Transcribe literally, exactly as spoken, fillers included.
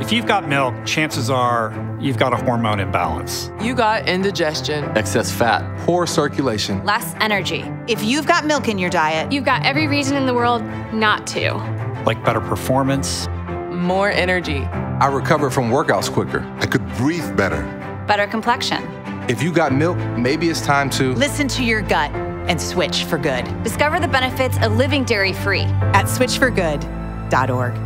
If you've got milk, chances are you've got a hormone imbalance. You got indigestion, excess fat, poor circulation, less energy. If you've got milk in your diet, you've got every reason in the world not to. Like better performance, more energy. I recover from workouts quicker. I could breathe better. Better complexion. If you got milk, maybe it's time to listen to your gut and switch for good. Discover the benefits of living dairy-free at switch for good dot org.